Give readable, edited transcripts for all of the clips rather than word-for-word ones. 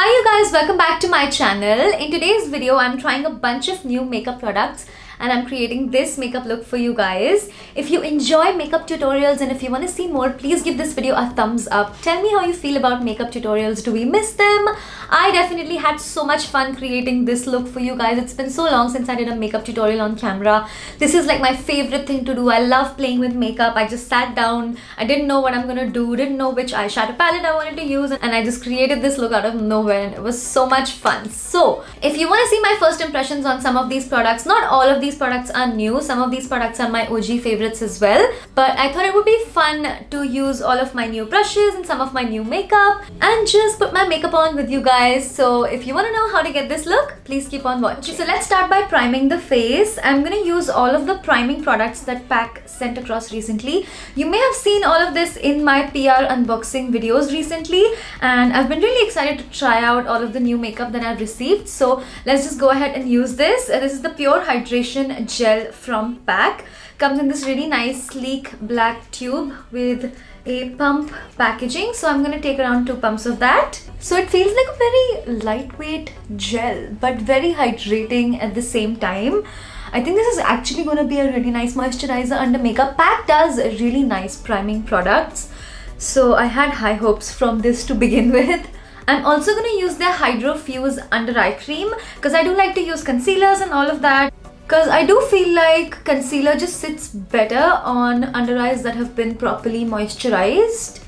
Hi you guys, welcome back to my channel. In today's video, I'm trying a bunch of new makeup products and I'm creating this makeup look for you guys. If you enjoy makeup tutorials and if you want to see more, please give this video a thumbs up. Tell me how you feel about makeup tutorials. Do we miss them? I definitely had so much fun creating this look for you guys. It's been so long since I did a makeup tutorial on camera. This is like my favorite thing to do. I love playing with makeup. I just sat down. I didn't know what I'm gonna do. Didn't know which eyeshadow palette I wanted to use. And I just created this look out of nowhere. And it was so much fun. So if you want to see my first impressions on some of these products, not all of these products are new. Some of these products are my OG favorites as well. But I thought it would be fun to use all of my new brushes and some of my new makeup. And just put my makeup on with you guys. So if you want to know how to get this look, please keep on watching. So let's start by priming the face. I'm going to use all of the priming products that PAC sent across recently. You may have seen all of this in my PR unboxing videos recently, and I've been really excited to try out all of the new makeup that I've received. So let's just go ahead and use this. This is the Pure Hydration Gel from PAC. Comes in this really nice sleek black tube with a pump packaging, so I'm gonna take around 2 pumps of that. So it feels like a very lightweight gel but very hydrating at the same time. I think this is actually gonna be a really nice moisturizer under makeup. PAC does really nice priming products, so I had high hopes from this to begin with. I'm also gonna use their Hydro Fuse under eye cream because I do like to use concealers and all of that. Because I do feel like concealer just sits better on under eyes that have been properly moisturized.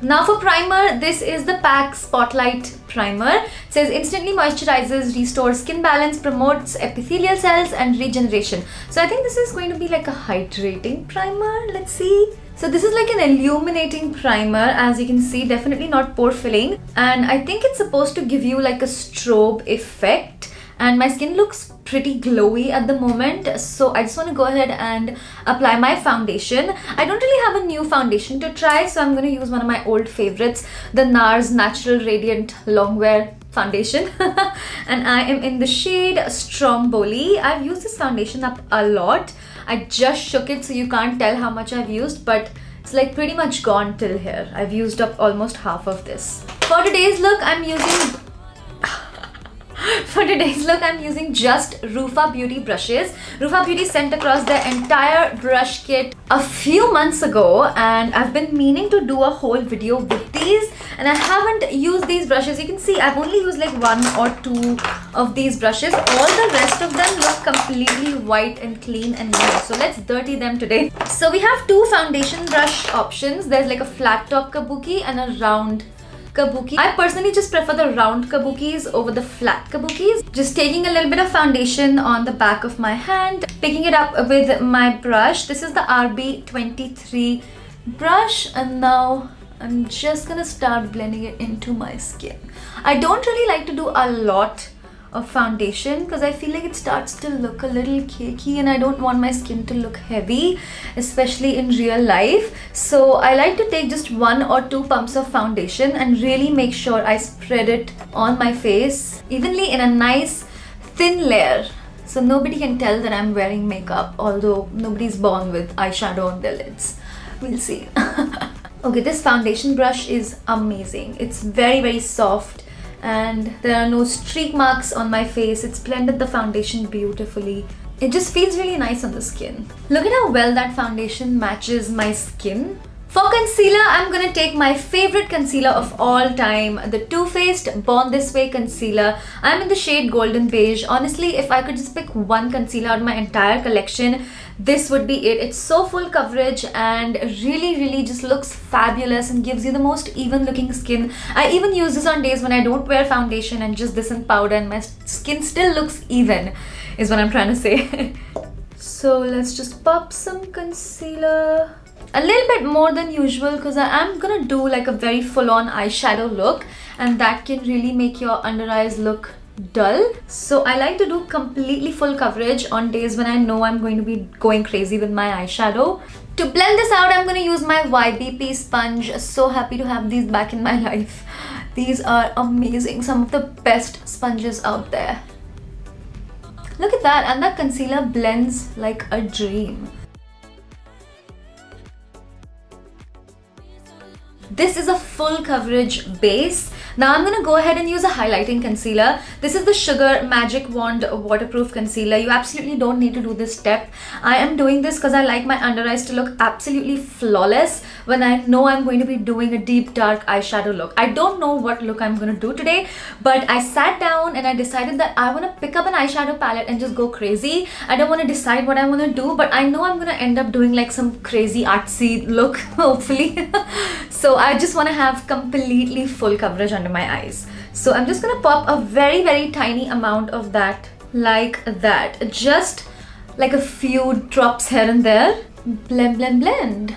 Now for primer, this is the PAC Spotlight Primer. It says instantly moisturizes, restores skin balance, promotes epithelial cells and regeneration. So I think this is going to be like a hydrating primer. Let's see. So this is like an illuminating primer, as you can see, definitely not pore filling. And I think it's supposed to give you like a strobe effect. And my skin looks pretty glowy at the moment, so I just want to go ahead and apply my foundation. I don't really have a new foundation to try, so I'm going to use one of my old favorites, the NARS Natural Radiant Longwear Foundation. And I am in the shade Stromboli. I've used this foundation up a lot. I just shook it, so you can't tell how much I've used, but it's like pretty much gone till here. I've used up almost half of this. For today's look, I'm using... For today's look, I'm using just Rufa Beauty brushes. Rufa Beauty sent across their entire brush kit a few months ago, and I've been meaning to do a whole video with these, and I haven't used these brushes. You can see I've only used like 1 or 2 of these brushes. All the rest of them look completely white and clean and new, so let's dirty them today. So we have 2 foundation brush options. There's like a flat top kabuki and a round kabuki. I personally just prefer the round kabukis over the flat kabukis. Just taking a little bit of foundation on the back of my hand, picking it up with my brush. This is the RB23 brush, and now I'm just gonna start blending it into my skin. I don't really like to do a lot of foundation because I feel like it starts to look a little cakey and I don't want my skin to look heavy, especially in real life. So I like to take just 1 or 2 pumps of foundation and really make sure I spread it on my face evenly in a nice thin layer, so nobody can tell that I'm wearing makeup, although nobody's born with eyeshadow on their lids. We'll see. Okay, this foundation brush is amazing. It's very, very soft. And there are no streak marks on my face. It's blended the foundation beautifully. It just feels really nice on the skin. Look at how well that foundation matches my skin. For concealer, I'm gonna take my favorite concealer of all time, the Too Faced Born This Way Concealer. I'm in the shade Golden Beige. Honestly, if I could just pick one concealer out of my entire collection, this would be it. It's so full coverage and really just looks fabulous and gives you the most even looking skin. I even use this on days when I don't wear foundation and just this and powder, and my skin still looks even, is what I'm trying to say. So let's just pop some concealer. A little bit more than usual because I am gonna do like a very full-on eyeshadow look, and that can really make your under eyes look dull. So I like to do completely full coverage on days when I know I'm going to be going crazy with my eyeshadow. To blend this out, I'm gonna use my YBP sponge. So happy to have these back in my life. These are amazing. Some of the best sponges out there. Look at that, and that concealer blends like a dream. This is a full coverage base. Now I'm gonna go ahead and use a highlighting concealer. This is the Sugar Magic Wand waterproof concealer. You absolutely don't need to do this step. I am doing this because I like my under eyes to look absolutely flawless when I know I'm going to be doing a deep dark eyeshadow look. I don't know what look I'm gonna do today, but I sat down and I decided that I want to pick up an eyeshadow palette and just go crazy. I don't want to decide what I want to do, but I know I'm gonna end up doing like some crazy artsy look hopefully. So I just want to have completely full coverage under my eyes. So I'm just gonna pop a very, very tiny amount of that, like that, just like a few drops here and there. Blend, blend, blend.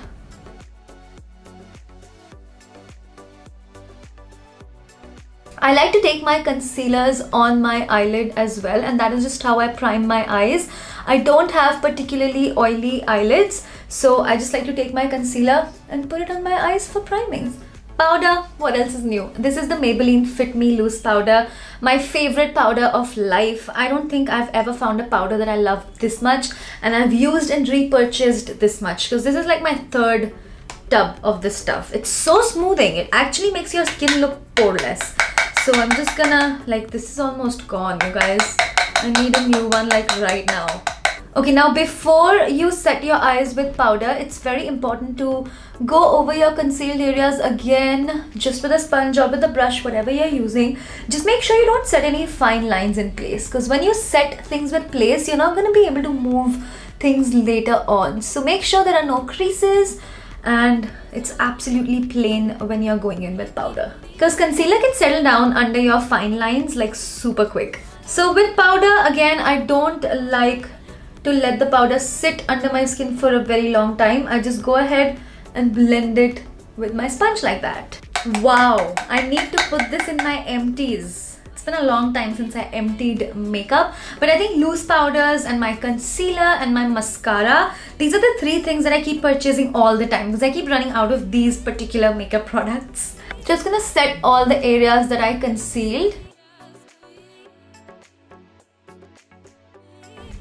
I like to take my concealers on my eyelid as well, and that is just how I prime my eyes. I don't have particularly oily eyelids, so I just like to take my concealer and put it on my eyes for priming. Powder, what else is new? This is the Maybelline Fit Me Loose Powder, my favorite powder of life. I don't think I've ever found a powder that I love this much, and I've used and repurchased this much because this is like my third tub of this stuff. It's so smoothing. It actually makes your skin look poreless. So I'm just gonna, like, this is almost gone, you guys. I need a new one like right now. Okay, now before you set your eyes with powder, it's very important to go over your concealed areas again, just with a sponge or with a brush, whatever you're using. Just make sure you don't set any fine lines in place, because when you set things in place, you're not gonna be able to move things later on. So make sure there are no creases, and it's absolutely plain when you're going in with powder, because concealer can settle down under your fine lines like super quick. So with powder, again, I don't like to let the powder sit under my skin for a very long time. I just go ahead and blend it with my sponge like that. Wow, I need to put this in my empties. It's been a long time since I emptied makeup, but I think loose powders and my concealer and my mascara, these are the three things that I keep purchasing all the time because I keep running out of these particular makeup products. Just gonna set all the areas that I concealed.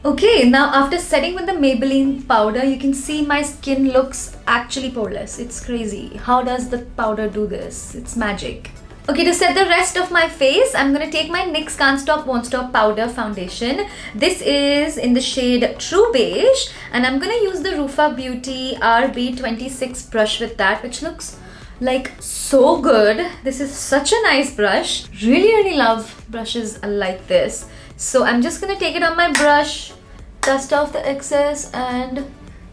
Okay, now after setting with the Maybelline powder, you can see my skin looks actually poreless. It's crazy. How does the powder do this? It's magic. Okay, to set the rest of my face, I'm gonna take my NYX Can't Stop Won't Stop Powder Foundation. This is in the shade True Beige, and I'm gonna use the Rufa Beauty RB26 brush with that, which looks like so good. This is such a nice brush. Really love brushes like this. So I'm just gonna take it on my brush, dust off the excess, and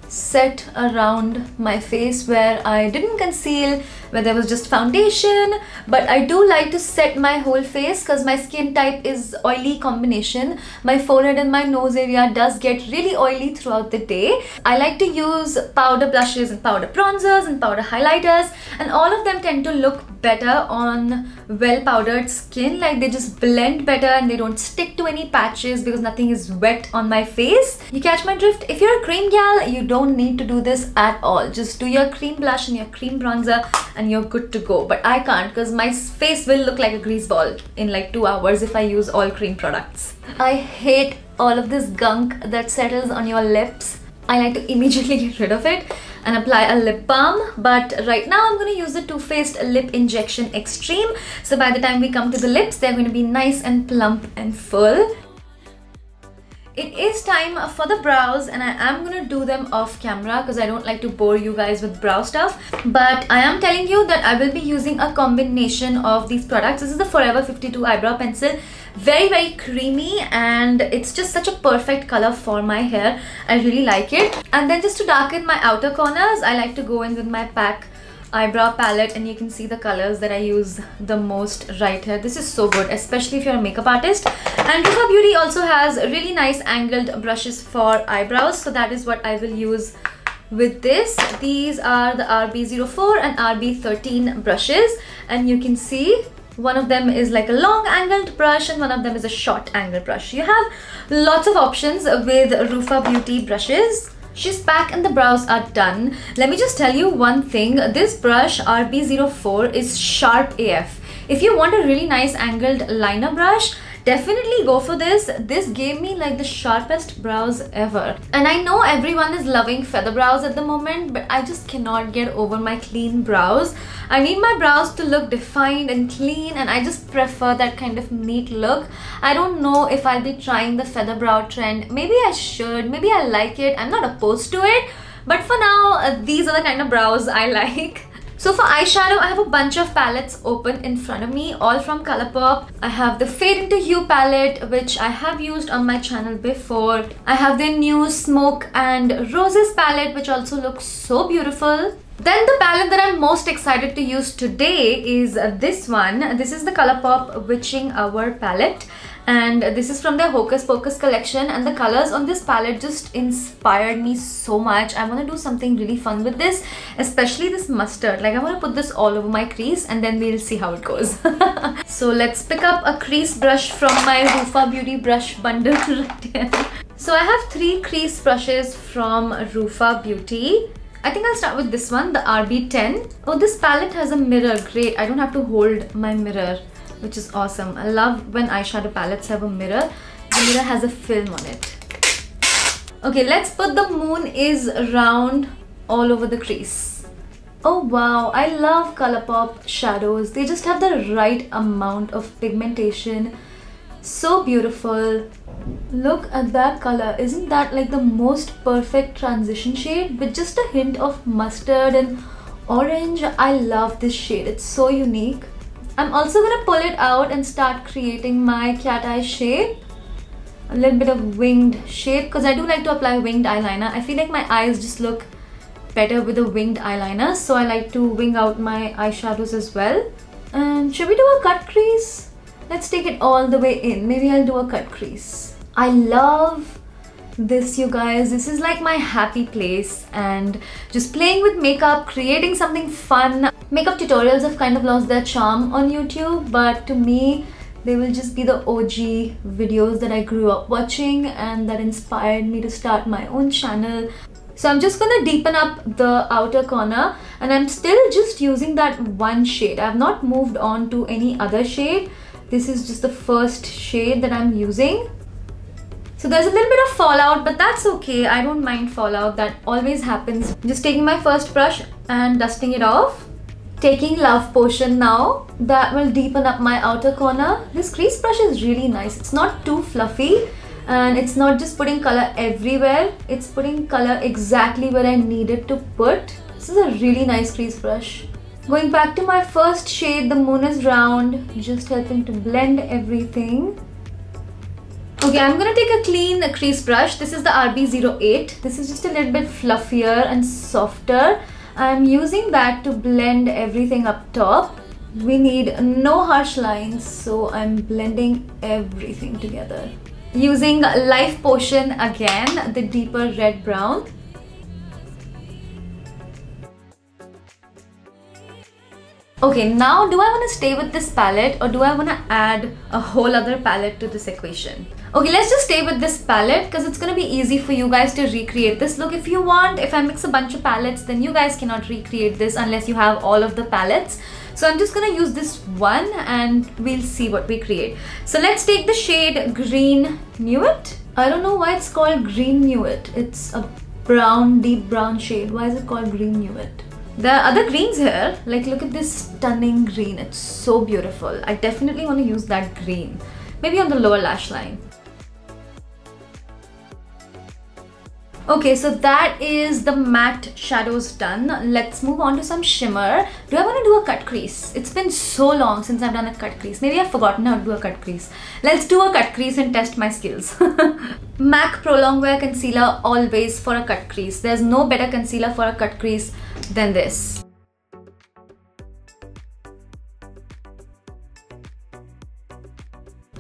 set around my face where I didn't conceal, where there was just foundation. But I do like to set my whole face because my skin type is oily combination. My forehead and my nose area does get really oily throughout the day. I like to use powder blushes and powder bronzers and powder highlighters, and all of them tend to look better on well powdered skin. Like, they just blend better and they don't stick to any patches because nothing is wet on my face. You catch my drift? If you're a cream gal, you don't need to do this at all. Just do your cream blush and your cream bronzer and you're good to go. But I can't, because my face will look like a grease ball in like 2 hours if I use all cream products. I hate all of this gunk that settles on your lips. I like to immediately get rid of it and apply a lip balm, but right now I'm going to use the Too Faced Lip Injection Extreme. So by the time we come to the lips, they're going to be nice and plump and full. It is time for the brows, and I am going to do them off camera because I don't like to bore you guys with brow stuff. But I am telling you that I will be using a combination of these products. This is the Forever 52 eyebrow pencil. Very creamy, and it's just such a perfect color for my hair. I really like it. And then just to darken my outer corners, I like to go in with my PAC eyebrow palette, and you can see the colors that I use the most right here. This is so good, especially if you're a makeup artist. And Rufa Beauty also has really nice angled brushes for eyebrows, so that is what I will use with this. These are the RB04 and RB13 brushes, and you can see one of them is like a long angled brush and one of them is a short angled brush. You have lots of options with Rufa Beauty brushes. She's back and the brows are done. Let me just tell you one thing. This brush RB04 is sharp AF. If you want a really nice angled liner brush, Definitely go for this. This gave me like the sharpest brows ever. And I know everyone is loving feather brows at the moment, but I just cannot get over my clean brows. I need my brows to look defined and clean, and I just prefer that kind of neat look. I don't know if I'll be trying the feather brow trend. Maybe I should, maybe I like it. I'm not opposed to it, but for now, these are the kind of brows I like. So for eyeshadow, I have a bunch of palettes open in front of me, all from Colourpop. I have the Fade Into You palette, which I have used on my channel before. I have the new Smoke and Roses palette, which also looks so beautiful. Then the palette that I'm most excited to use today is this one. This is the Colourpop Witching Hour palette. And this is from their Hocus Pocus collection, and the colors on this palette just inspired me so much. I want to do something really fun with this, especially this mustard. Like, I want to put this all over my crease and then we'll see how it goes. So let's pick up a crease brush from my Rufa Beauty brush bundle right here. So I have three crease brushes from Rufa Beauty. I think I'll start with this one, the RB10. Oh, this palette has a mirror. Great, I don't have to hold my mirror, which is awesome. I love when eyeshadow palettes have a mirror. The mirror has a film on it. Okay, let's put the Moon Is Round all over the crease. Oh wow, I love Colourpop shadows. They just have the right amount of pigmentation. So beautiful. Look at that color. Isn't that like the most perfect transition shade with just a hint of mustard and orange? I love this shade. It's so unique. I'm also gonna pull it out and start creating my cat eye shape. A little bit of winged shape, because I do like to apply winged eyeliner. I feel like my eyes just look better with a winged eyeliner, so I like to wing out my eyeshadows as well. And should we do a cut crease? Let's take it all the way in. Maybe I'll do a cut crease. I love this, you guys. This is like my happy place, and just playing with makeup, creating something fun. Makeup tutorials have kind of lost their charm on YouTube, but to me, they will just be the OG videos that I grew up watching and that inspired me to start my own channel. So I'm just gonna deepen up the outer corner, and I'm still just using that one shade. I've not moved on to any other shade. This is just the first shade that I'm using. So there's a little bit of fallout, but that's okay. I don't mind fallout, that always happens. I'm just taking my first brush and dusting it off. Taking Love Potion now. That will deepen up my outer corner. This crease brush is really nice. It's not too fluffy, and it's not just putting color everywhere. It's putting color exactly where I need it to put. This is a really nice crease brush. Going back to my first shade, the Moon Is Round, just helping to blend everything. Okay, I'm gonna take a clean crease brush. This is the RB08. This is just a little bit fluffier and softer. I'm using that to blend everything up top. We need no harsh lines, so I'm blending everything together. Using Life Potion again, the deeper red brown. Okay, now do I want to stay with this palette, or do I want to add a whole other palette to this equation? Okay, let's just stay with this palette, because it's going to be easy for you guys to recreate this look if you want. If I mix a bunch of palettes, then you guys cannot recreate this unless you have all of the palettes. So I'm just going to use this one and we'll see what we create. So let's take the shade Green Nude. I don't know why it's called Green Nude. It's a brown, deep brown shade. Why is it called Green Nude? There are other greens here. Like, look at this stunning green. It's so beautiful. I definitely want to use that green. Maybe on the lower lash line. Okay, so that is the matte shadows done. Let's move on to some shimmer. Do I want to do a cut crease? It's been so long since I've done a cut crease. Maybe I've forgotten how to do a cut crease. Let's do a cut crease and test my skills. MAC Pro Longwear Concealer, always for a cut crease. There's no better concealer for a cut crease than this.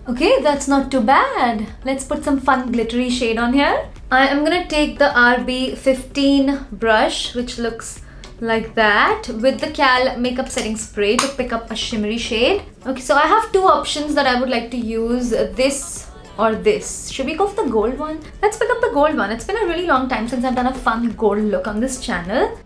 Okay, that's not too bad. Let's put some fun glittery shade on here. I am gonna take the RB15 brush, which looks like that, with the CAL makeup setting spray to pick up a shimmery shade. Okay, so I have two options that I would like to use, this or this. Should we go for the gold one? Let's pick up the gold one. It's been a really long time since I've done a fun gold look on this channel.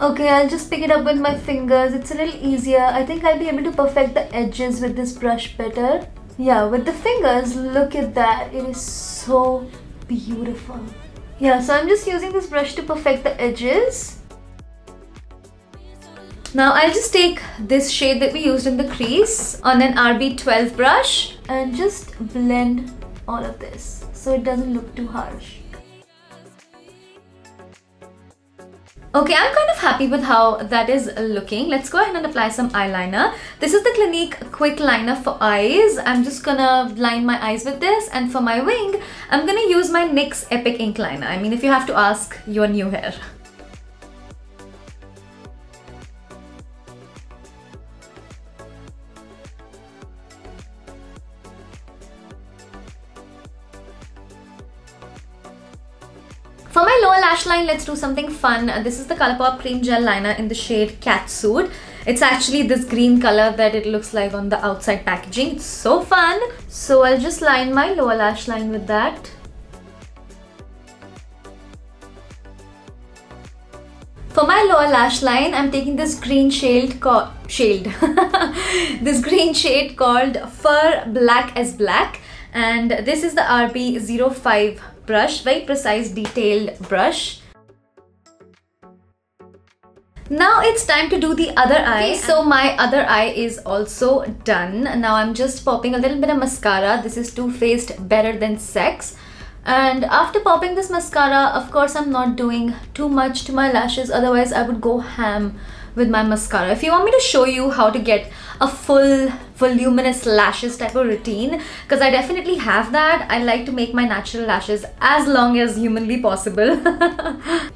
Okay, I'll just pick it up with my fingers. It's a little easier. I think I'll be able to perfect the edges with this brush better. Yeah, with the fingers, look at that. It is so beautiful. Yeah, so I'm just using this brush to perfect the edges. Now I'll just take this shade that we used in the crease on an RB12 brush and just blend all of this so it doesn't look too harsh. Okay, I'm kind of happy with how that is looking. Let's go ahead and apply some eyeliner. This is the Clinique Quick Liner for eyes. I'm just gonna line my eyes with this, and for my wing, I'm gonna use my NYX Epic Ink Liner. I mean, if you have to ask, you're new here. For my lower lash line, let's do something fun. This is the Colourpop Cream Gel Liner in the shade Catsuit. It's actually this green color that it looks like on the outside packaging. It's so fun. So I'll just line my lower lash line with that. For my lower lash line, I'm taking this green shade called Fur Black as Black. And this is the RB05 brush, very precise, detailed brush. Now it's time to do the other eye. Okay, so my other eye is also done. Now I'm just popping a little bit of mascara. This is Too Faced Better Than Sex. And after popping this mascara, of course, I'm not doing too much to my lashes. Otherwise, I would go ham with my mascara. If you want me to show you how to get a full voluminous lashes type of routine, because I definitely have that. I like to make my natural lashes as long as humanly possible.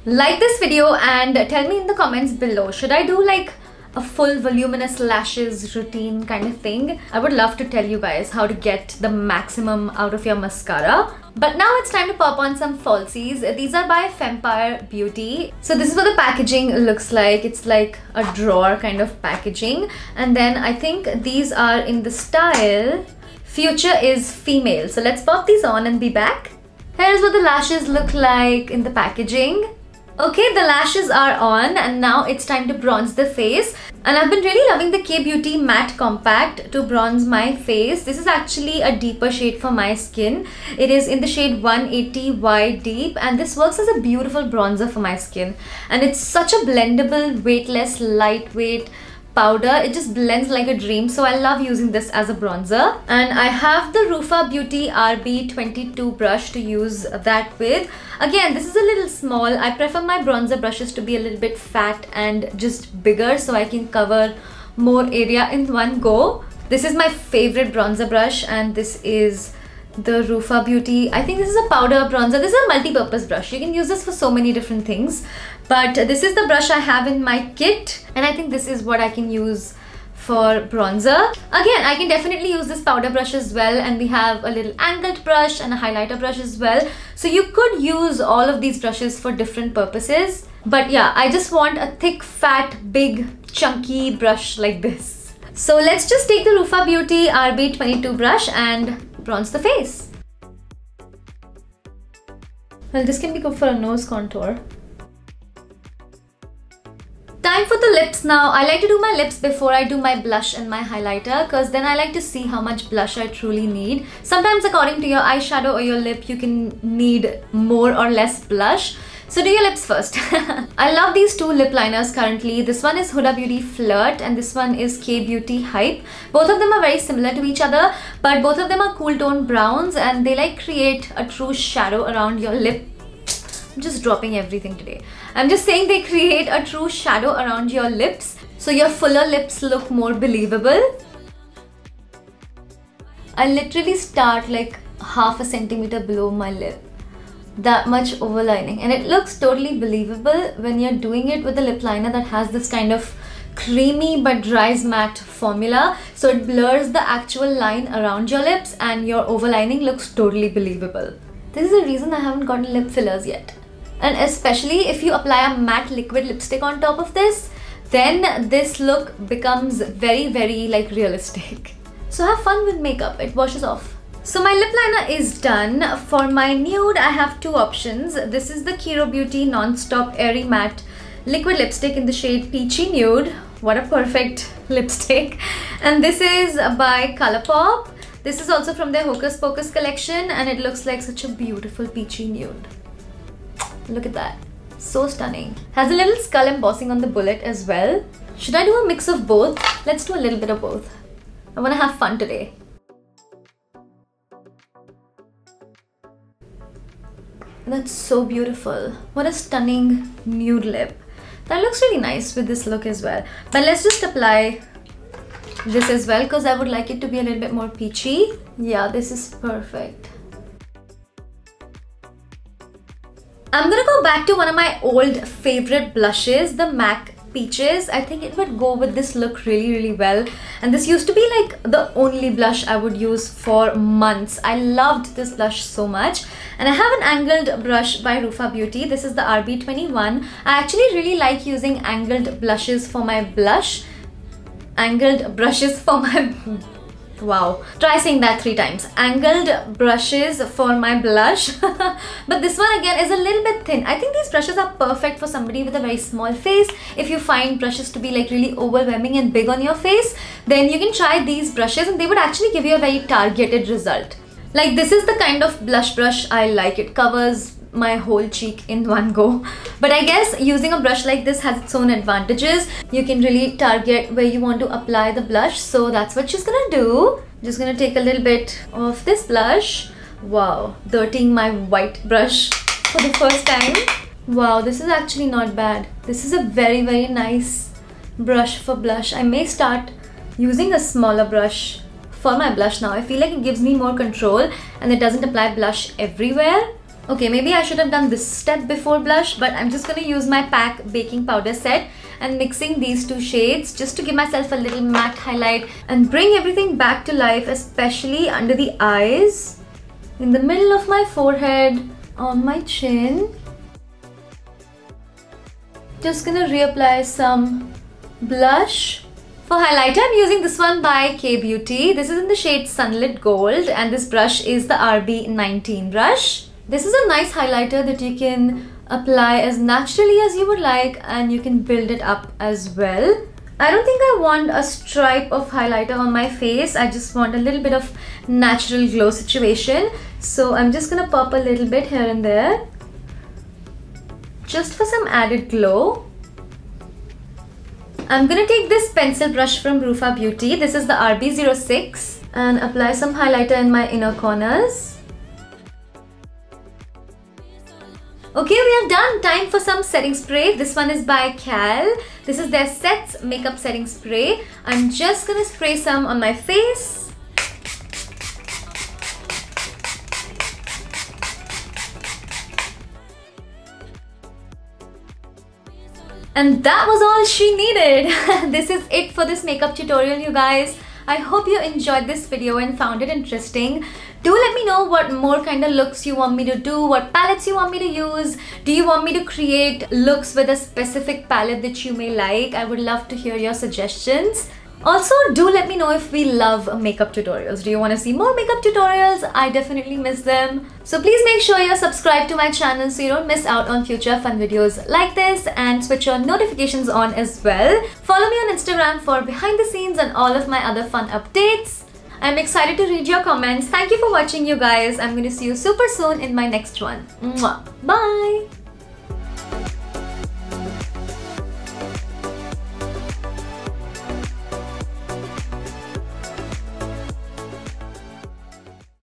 Like this video and tell me in the comments below, should I do like a full voluminous lashes routine kind of thing? I would love to tell you guys how to get the maximum out of your mascara. But now it's time to pop on some falsies. These are by Fempire Beauty. So this is what the packaging looks like. It's like a drawer kind of packaging. And then I think these are in the style Future is Female. So let's pop these on and be back. Here's what the lashes look like in the packaging. Okay, the lashes are on and now it's time to bronze the face. And I've been really loving the Kay Beauty Matte Compact to bronze my face. This is actually a deeper shade for my skin. It is in the shade 180Y Deep, and this works as a beautiful bronzer for my skin. And it's such a blendable, weightless, lightweight powder. It just blends like a dream, so I love using this as a bronzer. And I have the Rufa Beauty RB22 brush to use that with. Again, this is a little small. I prefer my bronzer brushes to be a little bit fat and just bigger so I can cover more area in one go. This is my favorite bronzer brush, and this is the Rufa Beauty. I think this is a powder bronzer. This is a multi-purpose brush. You can use this for so many different things. But this is the brush I have in my kit, and I think this is what I can use for bronzer. Again, I can definitely use this powder brush as well, and we have a little angled brush and a highlighter brush as well. So you could use all of these brushes for different purposes. But yeah, I just want a thick, fat, big, chunky brush like this. So let's just take the Rufa Beauty RB22 brush and bronze the face. Well, this can be good for a nose contour. Time for the lips now. I like to do my lips before I do my blush and my highlighter, because then I like to see how much blush I truly need. Sometimes according to your eyeshadow or your lip, you can need more or less blush. So do your lips first. I love these two lip liners currently. This one is Huda Beauty Flirt and this one is Kay Beauty Hype. Both of them are very similar to each other, but both of them are cool tone browns and they like create a true shadow around your lip. I'm just dropping everything today. I'm just saying they create a true shadow around your lips, so your fuller lips look more believable. I literally start like half a centimeter below my lip. That much overlining, and it looks totally believable when you're doing it with a lip liner that has this kind of creamy but dries matte formula, so it blurs the actual line around your lips and your overlining looks totally believable. This is the reason I haven't gotten lip fillers yet, and especially if you apply a matte liquid lipstick on top of this, then this look becomes very like realistic. So have fun with makeup, it washes off. So my lip liner is done. For my nude, I have two options. This is the Kiro Beauty Non-Stop Airy Matte liquid lipstick in the shade Peachy Nude. What a perfect lipstick. And this is by Colourpop. This is also from their Hocus Pocus collection, and it looks like such a beautiful peachy nude. Look at that. So stunning. Has a little skull embossing on the bullet as well. Should I do a mix of both? Let's do a little bit of both. I want to have fun today. That's so beautiful. What a stunning nude lip. That looks really nice with this look as well. But let's just apply this as well, because I would like it to be a little bit more peachy. Yeah, this is perfect. I'm gonna go back to one of my old favorite blushes, the MAC Peaches. I think it would go with this look really well, and this used to be like the only blush I would use for months. I loved this blush so much, and I have an angled brush by Rufa Beauty. This is the RB21. I actually really like using angled blushes for my blush. Angled brushes for my... wow, try saying that 3 times. Angled brushes for my blush. But this one again is a little bit thin. I think these brushes are perfect for somebody with a very small face. If you find brushes to be like really overwhelming and big on your face, then you can try these brushes, and they would actually give you a very targeted result. Like, this is the kind of blush brush I like. It covers my whole cheek in one go. But I guess using a brush like this has its own advantages. You can really target where you want to apply the blush, so that's what she's gonna do. Just gonna take a little bit of this blush. Wow, dirtying my white brush for the first time. Wow, this is actually not bad. This is a very nice brush for blush. I may start using a smaller brush for my blush now. I feel like it gives me more control and it doesn't apply blush everywhere. Okay, maybe I should have done this step before blush, but I'm just going to use my PAC baking powder set and mixing these 2 shades just to give myself a little matte highlight and bring everything back to life, especially under the eyes, in the middle of my forehead, on my chin. Just going to reapply some blush. For highlighter, I'm using this one by Kay Beauty. This is in the shade Sunlit Gold, and this brush is the RB19 brush. This is a nice highlighter that you can apply as naturally as you would like, and you can build it up as well. I don't think I want a stripe of highlighter on my face. I just want a little bit of natural glow situation. So I'm just gonna pop a little bit here and there, just for some added glow. I'm gonna take this pencil brush from Rufa Beauty. This is the RB06, and apply some highlighter in my inner corners. Okay, we are done. Time for some setting spray. This one is by CAL. This is their Sets Makeup Setting Spray. I'm just gonna spray some on my face. And that was all she needed. This is it for this makeup tutorial, you guys. I hope you enjoyed this video and found it interesting. Do let me know what more kind of looks you want me to do, what palettes you want me to use. Do you want me to create looks with a specific palette that you may like? I would love to hear your suggestions. Also, do let me know if we love makeup tutorials. Do you want to see more makeup tutorials? I definitely miss them. So please make sure you're subscribed to my channel so you don't miss out on future fun videos like this, and switch your notifications on as well. Follow me on Instagram for behind the scenes and all of my other fun updates. I'm excited to read your comments. Thank you for watching, you guys. I'm going to see you super soon in my next one. Mwah. Bye!